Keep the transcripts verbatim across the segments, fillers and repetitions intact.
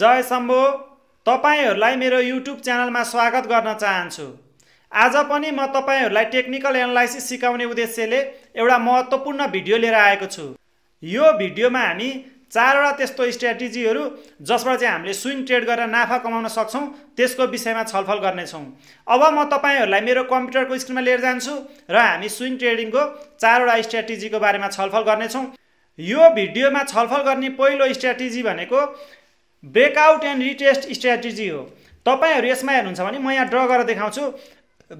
जय शम्भो, तपाईहरुलाई मेरो YouTube channel में स्वागत गर्न चाहन्छु। आज पनि म तपाईहरुलाई टेक्निकल एनालाइसिस सिकाउने उद्देश्यले एउटा महत्त्वपूर्ण भिडियो लिएर आएको छु। यो भिडियोमा हामी चारवटा त्यस्तो स्ट्र्याटेजीहरु जसबाट चाहिँ हामीले स्विङ ट्रेड गरेर नाफा कमाउन सक्छौं त्यसको विषयमा छलफल गर्ने छौं। अब म तपाईहरुलाई मेरो कम्प्युटरको स्क्रिनमा लिएर जान्छु र हामी स्विङ ट्रेडिङको चारवटा स्ट्र्याटेजीको बारेमा छलफल गर्ने छौं। यो भिडियोमा छलफल गर्ने पहिलो स्ट्र्याटेजी भनेको ब्रेकआउट एन्ड रिटेस्ट स्ट्र्याटेजी हो। तपाईहरु यसमा हेर्नुहुन्छ भने म यहाँ ड्र गरेर देखाउँछु।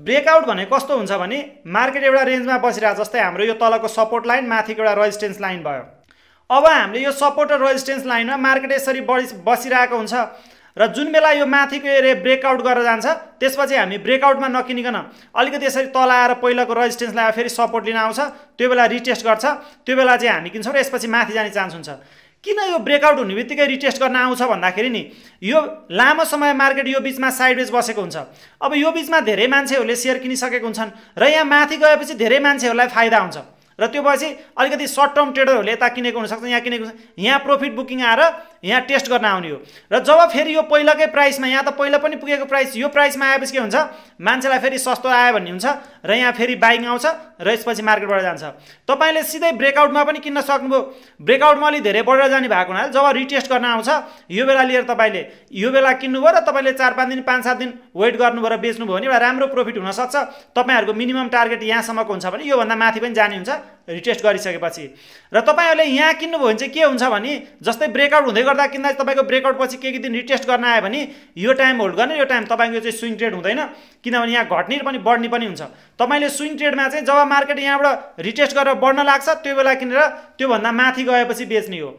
ब्रेकआउट भने कस्तो हुन्छ भने मार्केट एउटा रेन्जमा बसिरहेछ, जस्तै हाम्रो यो तलको सपोर्ट लाइन, माथिको एउटा रेजिस्टेन्स लाइन भयो। अब हामीले यो सपोर्ट र रेजिस्टेन्स लाइनमा मार्केट यसरी बसिरहेको हुन्छ र जुन बेला यो माथिको एरिया ब्रेकआउट गरेर जान्छ त्यसपछि हामी ब्रेकआउटमा नकिनिकन अलिकति यसरी तल आएर पहिलाको रेजिस्टेन्स लाइन फेरि सपोर्ट लिन आउँछ, त्यो बेला रिटेस्ट गर्छ, त्यो बेला चाहिँ हामी किन्छौँ र यसपछि माथि जाने चान्स हुन्छ। किन यो ब्रेकआउट हुने बित्तिकै रिटेस्ट गर्न आउँछ भन्दाखेरि नि यो लामो समय मार्केट यो बीचमा साइडवेज बसेको हुन्छ। अब यो बीचमा धेरै मान्छेहरूले शेयर किनिसकेको हुन्छन् र यहाँ माथि गएपछि धेरै मान्छेहरूलाई फाइदा हुन्छ र त्यो पछि अलिकति सर्ट टर्म ट्रेडरहरूले यता किनेको हुन सक्छ, यहाँ किनेको हुन्छ, यहाँ प्रफिट बुकिङ आएर यहाँ टेस्ट गर्न आउने हो। र जब फेरि यो पहिलाकै प्राइसमा, यहाँ त पहिला पनि पुगेको प्राइस, यो प्राइसमा आएपछि के हुन्छ, मान्छेलाई फेरि सस्तो आयो भन्ने हुन्छ र यहाँ फेरि बाइङ आउँछ र यसपछि मार्केटबाट जान्छ। तपाईले सिधै ब्रेकआउटमा पनि किन्न सक्नुभयो। ब्रेकआउटमा अलि धेरै बढेर जाने भएको हुनाले जब रिटेस्ट गर्न आउँछ यो बेला लिएर तपाईले यो बेला किन्नुभयो र तपाईले चार पाँच दिन पाँच सात दिन वेट गर्नुभयो र बेच्नुभयो भने एउटा राम्रो प्रफिट हुन सक्छ। तपाईहरुको मिनिमम टार्गेट यहाँसम्मको हुन्छ भने यो भन्दा माथि पनि जाने हुन्छ रिटेस्ट गरिसकेपछि। र तपाईहरुले यहाँ किन्नुभयो भने चाहिँ के हुन्छ भने जस्तै ब्रेकआउट हुँदै गर्दा किन्दा तपाईको ब्रेकआउट पछि केही दिन रिटेस्ट गर्न आयो भने यो टाइम होल्ड गर्ने, यो टाइम तपाईको चाहिँ स्विङ ट्रेड हुँदैन, किनभने यहाँ घट्ने पनि बढ्ने पनि हुन्छ। तपाईले स्विङ ट्रेडमा चाहिँ जब मार्केट यहाँबाट रिटेस्ट गरेर बढ्न लाग्छ त्यो बेला किनेर त्यो भन्दा माथि गएपछि बेच्ने हो।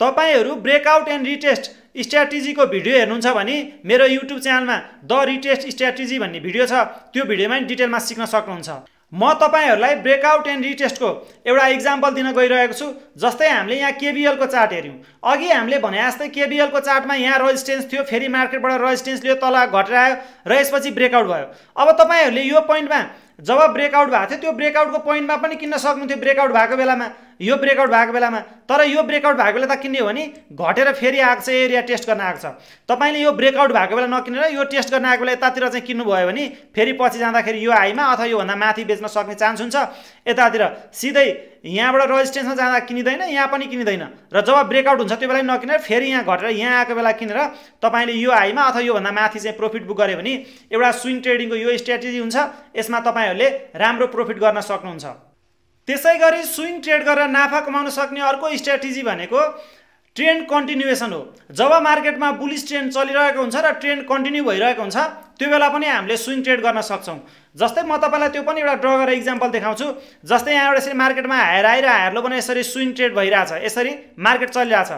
तपाईहरु ब्रेकआउट एन्ड रिटेस्ट स्ट्र्याटेजीको भिडियो हेर्नुहुन्छ भने मेरो युट्युब च्यानलमा द रिटेस्ट स्ट्र्याटेजी भन्ने भिडियो छ, त्यो भिडियोमा डिटेलमा सिक्न सक्नुहुन्छ। म तपाईहरुलाई ब्रेकआउट एन्ड रिटेस्टको एउटा एक्जाम्पल दिन गइरहेको छु। जस्तै हामीले यहाँ केबीएल को चार्ट हेर्यौं, अघि हामीले भने जस्तै केबीएल को चार्टमा यहाँ रेजिस्टेन्स थियो, फेरि मार्केटबाट रेजिस्टेन्स लियो, तल घटेर आयो र यसपछि ब्रेकआउट भयो। अब तपाईहरुले यो पोइन्टमा जब ब्रेकआउट भएको थियो त्यो ब्रेकआउटको पोइन्टमा पनि किन्न सक्नुहुन्थ्यो, ब्रेकआउट भएको बेलामा, यो ब्रेकआउट भएको बेलामा। तर यो ब्रेकआउट भएको बेला त किन्ने हो भने घटेर फेरि आएको छ, एरिया टेस्ट गर्न आएको छ। तपाईले यो ब्रेकआउट भएको बेला नकिनेर यो टेस्ट गर्न आएको बेला यतातिर चाहिँ किन्नुभयो भने फेरि पछि जाँदाखेरि यो हाईमा अथवा योभन्दा माथि बेच्न सक्ने चान्स हुन्छ। यतातिर सिधै यहाँबाट रेजिस्टेन्समा जाँदा किनिदैन, यहाँ पनि किनिदैन र जब ब्रेकआउट हुन्छ त्यो बेला नकिनेर फेरि यहाँ घटेर यहाँ आएको बेला किनेर तपाईले यो हाईमा अथवा योभन्दा माथि चाहिँ प्रफिट बुक गरे भने एउटा स्विङ ट्रेडिङको यो स्ट्र्याटेजी हुन्छ। यसमा तपाईहरुले राम्रो प्रफिट गर्न सक्नुहुन्छ। त्यसैगरी स्विङ ट्रेड गरेर नाफा कमाउन सक्ने अर्को स्ट्र्याटेजी भनेको ट्रेन्ड कन्टिन्युएसन हो। जब मार्केटमा बुलिस ट्रेन्ड चलिरहेको हुन्छ र ट्रेन्ड कन्टिन्यू भइरहेको हुन्छ त्यो बेला पनि हामीले स्विङ ट्रेड गर्न सक्छौं। जस्तै म तपाईलाई त्यो पनि एउटा ड्र गरेर एक्जाम्पल देखाउँछु। जस्तै यहाँ एउटा यसरी मार्केटमा हायर आएर हायर लो भने यसरी स्विङ ट्रेड भइरहेछ, यसरी मार्केट चलिरहेछ।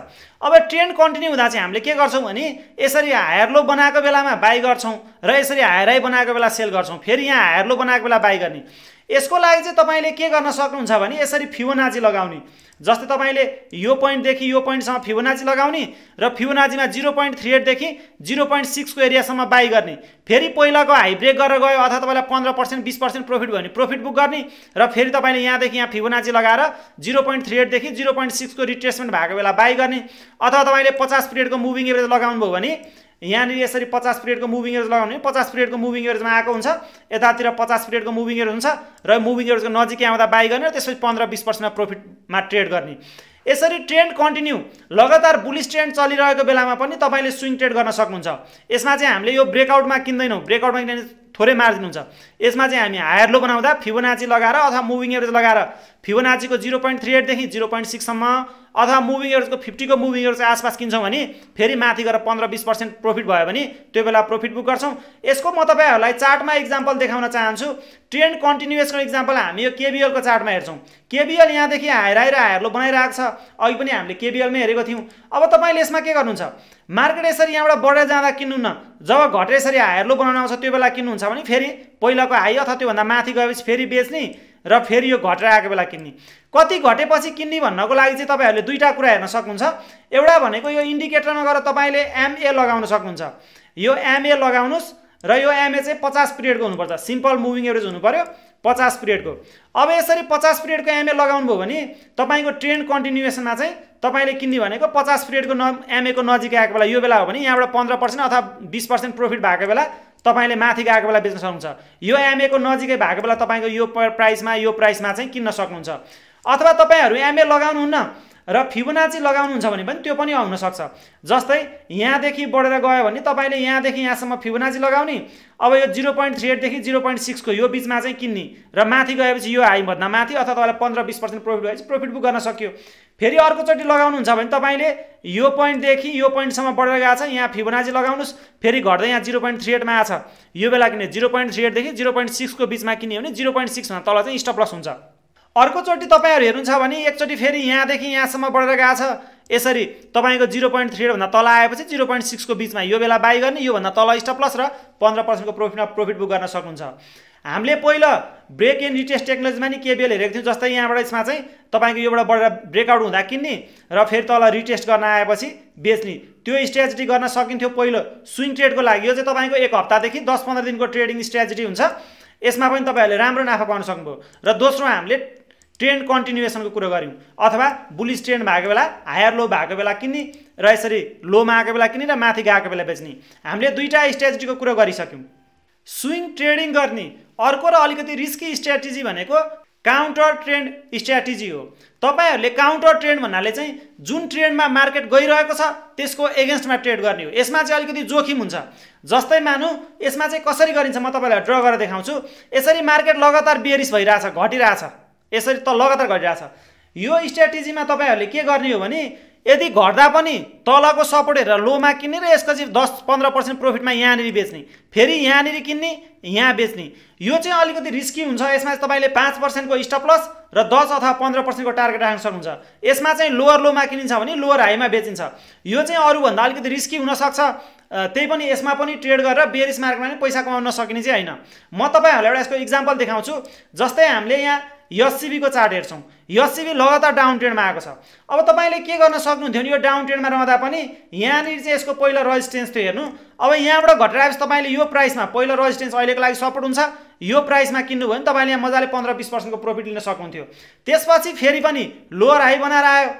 अब ट्रेन्ड कन्टिन्यू हुँदा चाहिँ हामीले के गर्छौं भने यसरी हायर लो बनाएको बेलामा बाई गर्छौं र यसरी हायर हाई बनाएको बेला सेल गर्छौं, फेरि यहाँ हायर लो बनाएको बेला बाई गर्ने। यसको लागि चाहिँ तपाईले के गर्न सक्नुहुन्छ भने यसरी फिबोनाची लगाउने। जस्तै तपाईले यो पोइन्ट देखि यो पोइन्टसम्म फिबोनाची लगाउने र फिबोनाचीमा जीरो पोइन्ट थ्री एट देखि जीरो पोइन्ट सिक्स को एरियासम्म बाई गर्ने, फेरि पहिलाको हाई ब्रेक गरेर गयो अथवा तपाईलाई पन्ध्र पर्सेन्ट बीस पर्सेन्ट प्रफिट भयो भने प्रफिट बुक गर्ने र फेरि तपाईले यहाँदेखि यहाँ फिबोनाची लगाएर जीरो पोइन्ट थ्री एट देखि जीरो पोइन्ट सिक्स को रिट्रेसमेन्ट भएको बेला बाई गर्ने, अथवा तपाईले पचास पिरियडको मुभिङ एभरेज लगाउनु भयो भने यहाँनिर यसरी पचास पिरियडको मुभिङ एभरेज लगाउने, पचास पिरियडको मुभिङ एभरेजमा आएको हुन्छ, यतातिर पचास पिरियडको मुभिङ एभरेज हुन्छ र मुभिङ एभरेजको नजिकै आउँदा बाई गर्ने, त्यसपछि पन्ध्र बीस पर्सेन्टमा प्रफिटमा ट्रेड गर्ने। यसरी ट्रेन्ड कन्टिन्यू लगातार बुलिस ट्रेन्ड चलिरहेको बेलामा पनि तपाईले स्विङ ट्रेड गर्न सक्नुहुन्छ। यसमा चाहिँ हामीले यो ब्रेकआउटमा किन्दैनौँ, ब्रेकआउटमा किन्ने थोरै मार्जिन हुन्छ। यसमा चाहिँ हामी हायर लो बनाउँदा फिबोनाची लगाएर अथवा मुभिङ एभरेज लगाएर फिबोनाचीको जीरो पोइन्ट थ्री एट देखि जीरो पोइन्ट सिक्ससम्म अथवा मुभिङ एभरेजको फिफ्टीको मुभिङ एभरेज आसपास किन्छौँ भने फेरि माथि गएर पन्ध्र बीस पर्सेन्ट प्रफिट भयो भने त्यो बेला प्रफिट बुक गर्छौँ। यसको म तपाईँहरूलाई चार्टमा एक्जाम्पल देखाउन चाहन्छु। ट्रेन्ड कन्टिन्युएसको एक्जाम्पल हामी यो केबीएलको चार्टमा हेर्छौँ। केबीएल यहाँदेखि हायर आएर हायर लो बनाइरहेको छ, अघि पनि हामीले केबीएलमै हेरेको थियौँ। अब तपाईँले यसमा के गर्नुहुन्छ, मार्केट यसरी यहाँबाट बढेर जाँदा किन्नुहुन्न, जब घटेर यसरी हायर लो बनाउन आउँछ त्यो बेला किन्नुहुन्छ भने फेरि पहिलाको हाई अथवा त्योभन्दा माथि गएपछि फेरि बेच्ने र फेरि यो घटेर आएको बेला किन्ने। कति घटेपछि किन्ने भन्नको लागि चाहिँ तपाईहरुले दुईटा कुरा हेर्न सक्नुहुन्छ। एउटा भनेको यो इन्डिकेटरमा गएर तपाईले एमए लगाउन सक्नुहुन्छ, यो एमए लगाउनुस् र यो एमए चाहिँ पचास पिरियडको हुनुपर्छ, सिम्पल मुभिङ एभरेज हुनुपर्यो, पचास पीरियड को। अब यसरी पचास पीरियड को एमए लगाउनु भने तपाईको ट्रेन्ड कन्टिन्युएसन में तपाईले किन्ने भनेको पचास पीरियड को न एमए को नजिक आएको बेला, यो बेला हो भने यहाँबाट पंद्रह पर्सेंट अथवा बीस पर्सेंट प्रॉफिट भएको बेला तपाईले माथि गएको बेला बेच्न सक्नुहुन्छ। यो एमए को नजिकै भएको बेला तपाईको यो प्राइसमा यो प्राइसमा चाहिँ किन्न सक्नुहुन्छ। अथवा तपाईहरु एमए लगाउनुहुन्न र फिबोनाची लगाउनुहुन्छ भने पनि त्यो पनि आउन सक्छ। जस्तै यहाँदेखि बढेर गयो भने तपाईले यहाँदेखि यहाँसम्म फिबोनाची लगाउने, अब यो जीरो पॉइंट थ्री एट देखि जीरो पॉइंट सिक्स को यो बीचमा चाहिँ किन्नी र माथि गएपछि यो हाई भन्दा माथि अथवा तपाईलाई पंद्रह बीस प्रतिशत प्रॉफिट भएपछि प्रॉफिट बुक गर्न सकियो। फेरि अर्कोचोटी लगाउनुहुन्छ भने तपाईले यो पॉइंट देखि यो पॉइंटसम्म बढेर गएको छ, यहाँ फिबोनाची लगाउनुस्, फेरि घट्दै यहाँ जीरो पॉइंट थ्री एट मा आछ, यो बेला किन्ने जीरो पॉइंट थ्री एट देखि जीरो पॉइंट सिक्स को बीचमा किन्ने हो भने जीरो पॉइंट सिक्स भन्दा तल चाहिँ स्टप लस हुन्छ। अर्कोचोटी तपाईहरु हेर्नुहुन्छ भने एकचोटी फेरि यहाँदेखि यहाँसम्म बढेर गएको छ, यसरी तपाईको जीरो पॉइंट थ्री एट भन्दा तल आएपछि जीरो पॉइंट सिक्स को बीचमा यो बेला बाई गर्ने, यो भन्दा तल स्टप लस र पंद्रह प्रतिशत को प्रॉफिटमा प्रॉफिट बुक गर्न सक्नुहुन्छ। हामीले पहिला ब्रेक एन्ड रिटेस्ट टेक्नोलोजीमा नि केबीएल हेरेको थियौं, जस्तै यहाँबाट यसमा चाहिँ तपाईको योबाट बढेर ब्रेकआउट हुँदा किन्ने र फेरि तल रिटेस्ट गर्न आएपछि बेच्ने, त्यो स्ट्र्याटेजी गर्न सकिन्थ्यो पहिलो स्विङ ट्रेडको लागि। यो चाहिँ तपाईको एक हप्तादेखि दस पन्ध्र दिनको ट्रेडिङ स्ट्र्याटेजी हुन्छ, यसमा पनि तपाईहरुले राम्रो नाफा पाउन सक्नुभयो। र दोस्रो हामीले ट्रेन्ड कन्टिन्युएसन को कुरा गर्यौं, अथवा बुलिस ट्रेन्ड भएको बेला हायर लो भएको बेला किन्ने र यसरी लोमा आएको बेला किन्ने र माथि गएको बेला बेच्ने, हामीले दुईटा स्ट्र्याटेजी को कुरा गरिसक्यौं। स्विङ ट्रेडिङ गर्ने अर्को र अलिकति रिस्की स्ट्र्याटेजी भनेको काउन्टर ट्रेन्ड स्ट्र्याटेजी हो। तपाईहरुले काउन्टर ट्रेन्ड भन्नाले चाहिँ जुन ट्रेन्डमा मार्केट गइरहेको छ त्यसको एगेन्स्टमा ट्रेड गर्ने हो। यसमा चाहिँ अलिकति जोखिम हुन्छ। जस्तै मानु यसमा चाहिँ कसरी गरिन्छ म तपाईलाई ड्र गरेर देखाउँछु। यसरी मार्केट लगातार बेरिस भइराछ, घटिराछ, यसरी त लगातार घटिरहेछ। यो स्ट्र्याटेजीमा तपाईहरुले के गर्ने हो भने यदि घट्दा पनि तलको सपोर्ट हेरेर लोमा किन्ने र यसपछि दस पन्ध्र प्रतिशत प्रॉफिटमा यहाँनेरि बेच्ने, फेरि यहाँनेरि किन्ने यहाँ बेच्ने। यो चाहिँ अलिकति रिस्की हुन्छ। यसमा तपाईले पाँच प्रतिशत को स्टप लस र दस अथवा पन्ध्र प्रतिशत को टार्गेट राख्न सक्नुहुन्छ। यसमा चाहिँ लोअर लोमा किनिन्छ भने लोअर हाईमा बेचिन्छ। यो चाहिँ अरु भन्दा अलिकति रिस्की हुन सक्छ। त्यही पनि यसमा पनि ट्रेड गरेर बेरिस मार्केटमा पनि पैसा कमाउन सकिने चाहिँ हैन। म तपाईहरुलाई एउटा यसको एक्जाम्पल देखाउँछु। जस्तै हामीले यहाँ एससीबी को चार्ट हेर्छौं, एससीबी लगातार डाउन ट्रेन्डमा आएको छ। अब तपाईले के गर्न सक्नुहुन्थ्यो नि, यो डाउन ट्रेन्डमा रहँदा पनि यहाँनिर चाहिँ यसको पहिला रेजिस्टेन्स थियो हेर्नु। अब यहाँबाट घटेपछि तपाईले यो प्राइसमा पहिला रेजिस्टेन्स अहिलेको लागि सपोर्ट हुन्छ, यो प्राइसमा किन्नु भयो भने तपाईले यहाँ मजाले पन्ध्र बीस प्रतिशत को प्रॉफिट लिन सक्नुहुन्थ्यो। त्यसपछि फेरि पनि लोअर हाई बनाएर आयो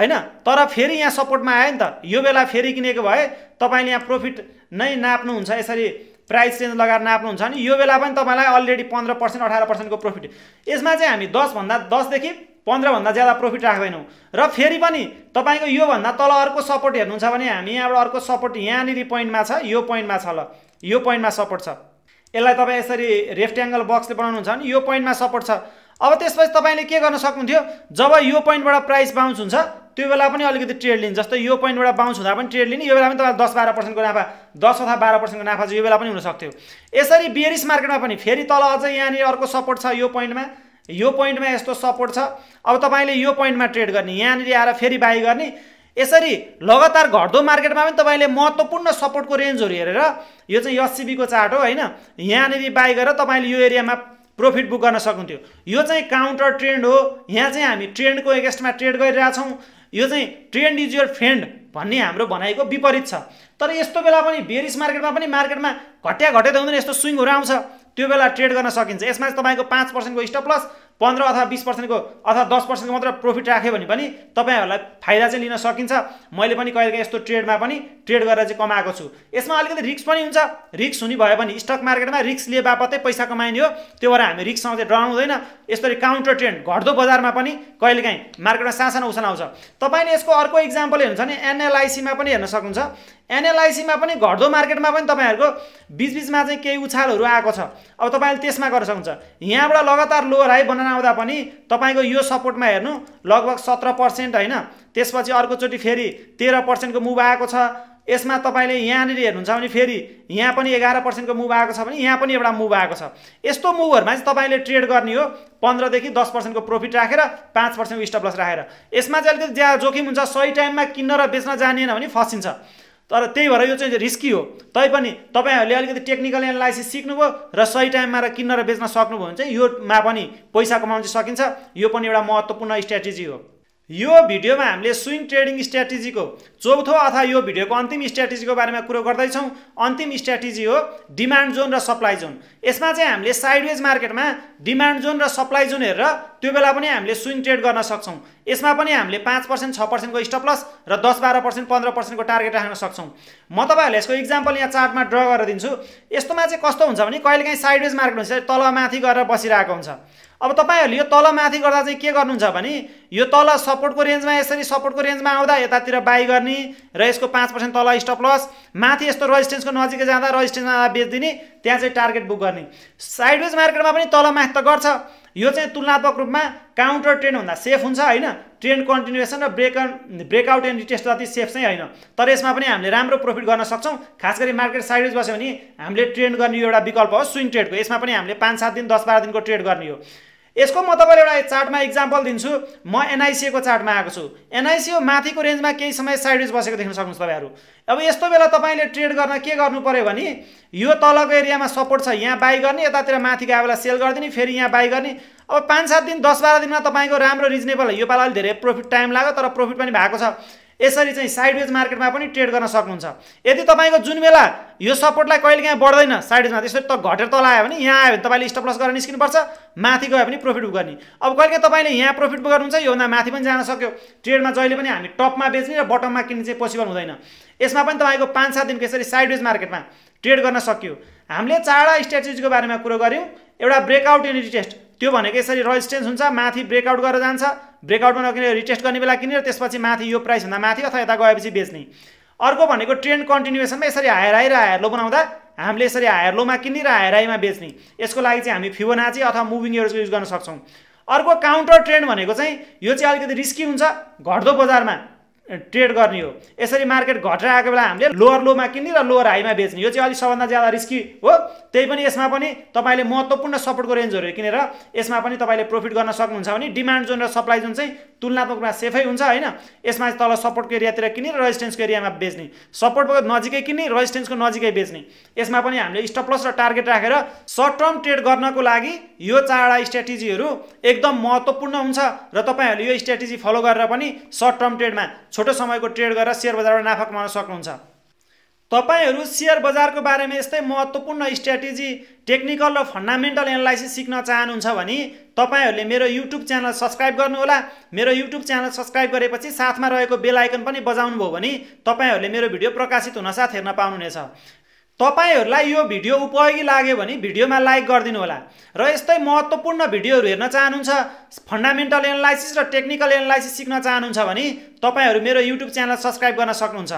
हैन, तर फेरि यहाँ सपोर्टमा आयो नि त, यो बेला फेरि किनेको भए तपाईले यहाँ प्रॉफिट नै नाप्नु हुन्छ। यसरी प्राइस चेन्ज लगाएर नाप्नुहुन्छ नि, यो बेला पनि तपाईलाई अलरेडी पंद्रह पर्सेंट अठारह पर्सेंट को प्रॉफिट। यसमा चाहिँ हामी दस भन्दा दस देखि पंद्रह भन्दा ज्यादा प्रॉफिट राख्दैनौं। र फेरि पनि तपाईको यो भन्दा तल अर्को सपोर्ट हेर्नुहुन्छ भने हामी यहाँबाट अर्को सपोर्ट यहाँनिर पोइन्टमा छ, यो पोइन्टमा छ, ल यो पोइन्टमा सपोर्ट छ। यसलाई तपाई यसरी रेक्ट्याङ्गल बक्सले बनाउनुहुन्छ नि, यो पोइन्टमा सपोर्ट छ। अब त्यसपछि तपाईले के गर्न सक्नुहुन्थ्यो, जब यो पोइन्टबाट प्राइस बाउन्स हुन्छ त्यो बेला पनि अलिकति ट्रेड लिने, जस्तै यो पोइन्टबाट बाउन्स हुँदा पनि ट्रेड लिने, यो बेला पनि तपाईलाई दस बाह्र पर्सेंट को नाफा दस अथवा बाह्र पर्सेंट को नाफा चाहिँ यो बेला पनि हुन सक्थ्यो। यसरी बेरिस मार्केटमा पनि फेरि तल अझ यहाँनिर अर्को सपोर्ट छ, यो पोइन्टमा यो पोइन्टमा यस्तो सपोर्ट छ। अब तपाईले यो पोइन्टमा ट्रेड गर्ने, यहाँनिर आएर फेरि बाई गर्ने। यसरी लगातार घट्दो मार्केटमा पनि तपाईले महत्त्वपूर्ण सपोर्टको रेन्जहरु हेरेर, यो चाहिँ एससीबी को चार्ट हो हैन, यहाँनिर बाई गरेर तपाईले यो एरियामा प्रॉफिट बुक गर्न सक्नुहुन्थ्यो। यो चाहिँ काउन्टर ट्रेन्ड हो। यहाँ चाहिँ हामी ट्रेन्डको एगेन्स्टमा ट्रेड गरिरहेछौं। यो चाहिँ ट्रेन्ड इज योर फ्रेन्ड भन्ने हाम्रो भनाइको विपरीत छ। तर यस्तो बेला पनि बेरिस मार्केटमा पनि मार्केटमा घट्या घट्या त हुँदैन, यस्तो स्विङहरु आउँछ, त्यो बेला ट्रेड गर्न सकिन्छ। यसमा तपाईको पाँच पर्सेंट को स्टप लस, पंद्रह अथवा बीस पर्सेंट को अथवा दस पर्सेंट को मात्र प्रॉफिट राख्यो भने पनि तपाईहरुलाई फाइदा चाहिँ लिन सकिन्छ। मैले पनि कहिलेकाहीँ यस्तो ट्रेडमा पनि ट्रेड गरेर चाहिँ कमाएको छु। यसमा अलिकति रिस्क पनि हुन्छ। रिस्क हुने भए पनि स्टक मार्केटमा रिस्क लिए बापतै पैसा कमाइने हो, त्यो भएर हामी रिस्कसँग चाहिँ डराउनु हुँदैन। यसरी काउन्टर ट्रेन्ड घट्दो बजारमा पनि कहिलेकाहीँ मार्केटमा सासानो उछान आउँछ। तपाईले यसको अर्को एक्जाम्पल हेर्नुहुन्छ नि, एनएलआईसी मा पनि हेर्न सक्नुहुन्छ। एनएलआईसी मा पनि घट्दो मार्केटमा पनि तपाईहरुको बीचबीचमा चाहिँ केही उछालहरू आएको छ। अब तपाईले त्यसमा गर्न सक्नुहुन्छ, यहाँबाट लगातार लोअर हाई बनाउन आउँदा पनि तपाईको यो सपोर्टमा हेर्नु लगभग सत्रह प्रतिशत हैन, त्यसपछि अर्कोचोटी फेरि तेह्र प्रतिशत को मुभ आएको छ। यसमा तपाईले यहाँनिर हेर्नुहुन्छ भने फेरि यहाँ पनि एघार प्रतिशत को मुभ आएको छ भने यहाँ पनि एउटा मुभ आएको छ। यस्तो मुभहरुमा चाहिँ तपाईले ट्रेड गर्ने हो, पंद्रह देखि दस प्रतिशत को प्रॉफिट राखेर पाँच प्रतिशत को स्टप लस राखेर। यसमा चाहिँ अलिकति ज्यादा जोखिम हुन्छ, सही टाइममा किन्न र बेच्न जानिएन भने फसिन्छ। तर त्यही भएर यो चाहिँ रिस्की हो। तैपनि तपाईहरुले अलिकति टेक्निकल एनालाइसिस सिक्नुभयो र सही टाइममा र किन्न र बेच्न सक्नुभयो भने चाहिँ योमा पनि पैसा कमाउन सकिन्छ। यो पनि एउटा महत्त्वपूर्ण स्ट्र्याटेजी हो। यो भिडियो में हमें स्विंग ट्रेडिंग स्ट्रैटेजी को चौथो अथवा यो भिडियो को अंतिम स्ट्रैटेजी को बारे में कुरो गर्दै छौं। अंतिम स्ट्रैटेजी हो डिमांड जोन र सप्लाई जोन। इसमें हमें साइडवेज मार्केट में डिमांड जोन र सप्लाई जोन हेरेर त्यो बेला पनि हामीले स्विंग ट्रेड गर्न सक्छौं। यसमा पनि हामीले पांच पर्सेंट छ पर्सेंट को स्टप लस र दस बाह्र पर्सेंट पंद्रह पर्सेंट को टार्गेट राख्न सक्छौं। म तपाईहरुलाई यसको एक्जाम्पल यहाँ चार्ट में ड्र गरेर दिन्छु। यस्तोमा चाहिँ कस्तो हुन्छ भने कहिलेकाहीँ साइडवेज मार्केट हुन्छ, तलमाथि गरेर बसिरहेको हुन्छ। अब तपाईहरुले यो तलमाथि गर्दा चाहिँ के गर्नुहुन्छ भने यो तल सपोर्ट को रेंज में यसरी सपोर्ट को रेंज में आउँदा यतातिर बाई गर्ने र यसको पांच पर्सेंट तल स्टप लस, माथि यस्तो रेजिस्टेंस को नजिकै जाँदा रेजिस्टेंसमा बेच्दिने, त्यहाँ चाहिँ टार्गेट बुक गर्ने। साइडवेज मार्केटमा पनि तलमाथि त गर्छ, यो चाहिँ तुलनात्मक रूपमा काउंटर ट्रेंड हुँदा सेफ हुन्छ हैन, ट्रेंड कन्टिन्युएसन र ब्रेक ब्रेकआउट एन्ड रिटेस्ट जति सेफ चाहिँ हैन। तर यसमा पनि हामीले राम्रो प्रॉफिट गर्न सक्छौं। खासगरी मार्केट साइडवेज बस्यो भने हामीले ट्रेंड गर्ने एउटा विकल्प हो स्विंग ट्रेड को। यसमा पनि हामीले पांच सात दिन दस बाह्र दिन को ट्रेड गर्ने हो। यसको म तपाईलाई एउटा चार्ट में एक्जाम्पल दिन्छु। म एनआईसी को चार्ट में आएको छु। एनआईसी माथि को रेंज में केही समय साइडवेज बसेको देख्न सक्नुहुन्छ तपाईहरु। अब यस्तो बेला तपाईले ट्रेड गर्न के गर्नु पर्यो भने यो तलको एरियामा सपोर्ट छ, यहाँ बाई गर्ने, यतातिर माथि गए बेला सेल गर्दिने, फेरि यहाँ बाई गर्ने। अब पांच सात दिन दस बाह्र दिन में तपाईको राम्रो रिजनेबल, यो पाला अलि धेरै प्रॉफिट टाइम लाग्यो तर प्रॉफिट पनि भएको छ। यसरी चाहिँ साइडवेज मार्केटमा पनि ट्रेड गर्न सक्नुहुन्छ। यदि तपाईको जुन बेला यो सपोर्टलाई कहिले कहाँ बढ्दैन साइडवेजमा त्यसरी त घटेर तल आयो भने यहाँ आयो भने तपाईले स्टप लस गरेर निस्किनुपर्छ, माथि गयो भने प्रॉफिट बुक गर्ने। अब कहिले कहाँ तपाईले यहाँ प्रॉफिट बुक गर्नुहुन्छ, यो भन्दा माथि पनि जान सक्यो। ट्रेडमा जहिले पनि हामी टपमा बेच्ने र बटममा किन्ने चाहिँ पोसिबल हुँदैन। यसमा पनि तपाईको पांच सात दिनको यसरी साइडवेज मार्केटमा ट्रेड गर्न सकियो। हामीले चारवटा स्ट्रैटेजीको बारेमा कुरा गर्यौं। एउटा ब्रेकआउट एन्ड रिटेस्ट, त्यो भनेको यसरी रेजिस्टेंस हुन्छ, माथि ब्रेकआउट गरेर जान्छ, ब्रेकआउटमा नकिनेर रिटेस्ट गर्ने बेला किनेर त्यसपछि माथि यो प्राइस भन्दा माथि अथवा यता गएपछि बेच्ने। अर्को भनेको ट्रेंड कन्टिन्युएसनमा यसरी हायर हाई र हायर लो बनाउँदा हामीले यसरी हायर लोमा किन्ने र हायर हाईमा बेच्ने। यसको लागि चाहिँ हामी फिबोनाची अथवा मुभिङ एभरेज युज गर्न सक्छौं। अर्को काउन्टर ट्रेंड भनेको चाहिँ यो चाहिँ अलिकति रिस्की हुन्छ, घट्दो बजारमा ट्रेड गर्ने हो। यसरी मार्केट घटेर आएको बेला हामीले लोअर लोमा किन्ने र लोअर हाईमा बेच्ने, यो चाहिँ अलि सबभन्दा ज्यादा रिस्की हो। त्यही पनि यसमा पनि तपाईले महत्त्वपूर्ण सपोर्टको रेन्जहरु किनेर यसमा पनि तपाईले प्रॉफिट गर्न सक्नुहुन्छ भने डिमान्ड जोन र सप्लाई जोन चाहिँ तुलनात्मक रूपमा सेफै हुन्छ हैन। यसमा तल सपोर्टको एरियातिर किनेर रेजिस्टेन्सको एरियामा बेच्ने, सपोर्टको नजिकै किन्ने, रेजिस्टेन्सको नजिकै बेच्ने। यसमा पनि हामीले स्टप लस र टार्गेट राखेर सर्ट टर्म ट्रेड गर्नको लागि यो चारवटा स्ट्रैटेजीहरु एकदम महत्त्वपूर्ण हुन्छ र तपाईहरुले यो स्ट्रैटेजी फलो गरेर पनि सर्ट टर्म ट्रेडमा छोटो समय को ट्रेड गरेर शेयर बजारमा नाफा कमाउन सक्नुहुन्छ। तपाईहरु शेयर बजार को बारे में यस्तै महत्त्वपूर्ण स्ट्रैटेजी टेक्निकल र फंडामेन्टल एनालाइसिस सिक्न चाहनुहुन्छ भने तपाईहरुले मेरो यूट्यूब चैनल सब्सक्राइब गर्नुहोला। मेरो यूट्यूब चैनल सब्सक्राइब गरेपछि साथमा रहेको बेल आइकन पनि बजाउनु भो भने तपाईहरुले मेरो भिडियो प्रकाशित हुन साथ हेर्न पाउनुहुनेछ। तपाईहरुलाई यो भिडियो उपयोगी लाग्यो भने भिडियोमा लाइक गर्दिनु होला र यस्तै महत्त्वपूर्ण भिडियोहरु हेर्न चाहनुहुन्छ, फंडामेन्टल एनालाइसिस र टेक्निकल एनालाइसिस सिक्न चाहनुहुन्छ भने तपाईहरु मेरो यूट्यूब चैनल सब्सक्राइब गर्न सक्नुहुन्छ।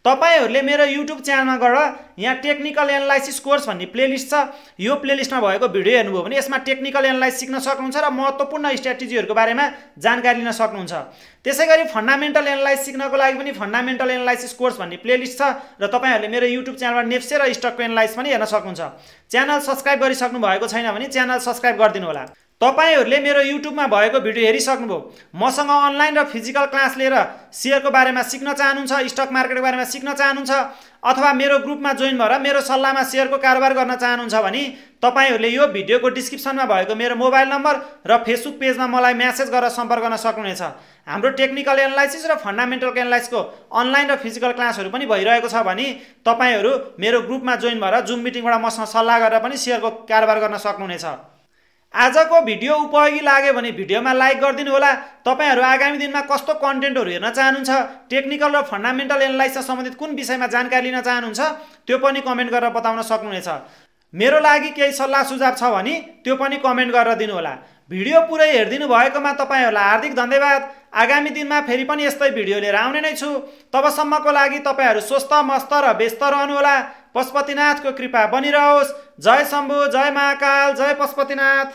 तपाईहरुले मेरो यूट्यूब च्यानलमा गएर यहाँ टेक्निकल एनालाइसिस कोर्स भन्ने प्लेलिस्ट छ, यो प्लेलिस्टमा भएको भिडियो हेर्नुभयो भने यसमा टेक्निकल एनालाइसिस सिक्न सक्नुहुन्छ र महत्त्वपूर्ण स्ट्रैटेजीहरुको बारेमा जानकारी लिन सक्नुहुन्छ। त्यसैगरी फंडामेन्टल एनालाइसिस सिक्नको लागि पनि फंडामेन्टल एनालाइसिस कोर्स भन्ने प्लेलिस्ट छ र तपाईहरुले मेरो यूट्यूब च्यानलमा नेप्से र स्टकको एनालाइसिस पनि हेर्न सक्नुहुन्छ। च्यानल सब्स्क्राइब गरिसक्नु भएको छैन भने च्यानल सब्स्क्राइब गरिदिनु होला। तपाईहरुले मेरो यूट्यूबमा भएको भिडियो हेरिसक्नुभयो, मसँग अनलाइन र फिजिकल क्लास लिएर शेयरको बारेमा सिक्न चाहनुहुन्छ, स्टक मार्केटको बारेमा सिक्न चाहनुहुन्छ अथवा मेरो ग्रुपमा जोइन भएर मेरो सल्लाहमा शेयरको कारोबार गर्न चाहनुहुन्छ भने तपाईहरुले यो भिडियोको डिस्क्रिप्सनमा भएको मेरो मोबाइल नम्बर र फेसबुक पेजमा मलाई मेसेज गरेर सम्पर्क गर्न सक्नुहुनेछ। हाम्रो टेक्निकल एनालाइसिस र फंडामेन्टल एनालाइसिसको अनलाइन र फिजिकल क्लासहरु पनि भइरहेको छ भने तपाईहरु मेरो ग्रुपमा जोइन भएर जुम मिटिङबाट मसँग सल्लाह गरेर पनि शेयरको कारोबार गर्न सक्नुहुनेछ। आजको भिडियो उपयोगी लाग्यो भने भिडियोमा लाइक गर्दिनु होला। तपाईहरु आगामी दिनमा कस्तो कन्टेन्टहरु हेर्न चाहनुहुन्छ, टेक्निकल र फंडामेन्टल एनालाइसिस सम्बन्धित कुन विषयमा जानकारी लिन चाहनुहुन्छ त्यो पनि कमेन्ट गरेर बताउन सक्नुहुनेछ। मेरो लागि केही सल्लाह सुझाव छ भने त्यो पनि कमेन्ट गरेर दिनु होला। भिडियो पुरै हेर्दिनु भएकोमा तपाईहरुलाई हार्दिक धन्यवाद। आगामी दिनमा फेरि पनि यस्तै भिडियो लिएर आउने नै छु। तबसम्मको लागि तपाईहरु स्वस्थ मस्त र व्यस्त रहनु होला। पशुपतिनाथको कृपा बनिरहोस्। जय शम्भु, जय महाकाल, जय पशुपतिनाथ।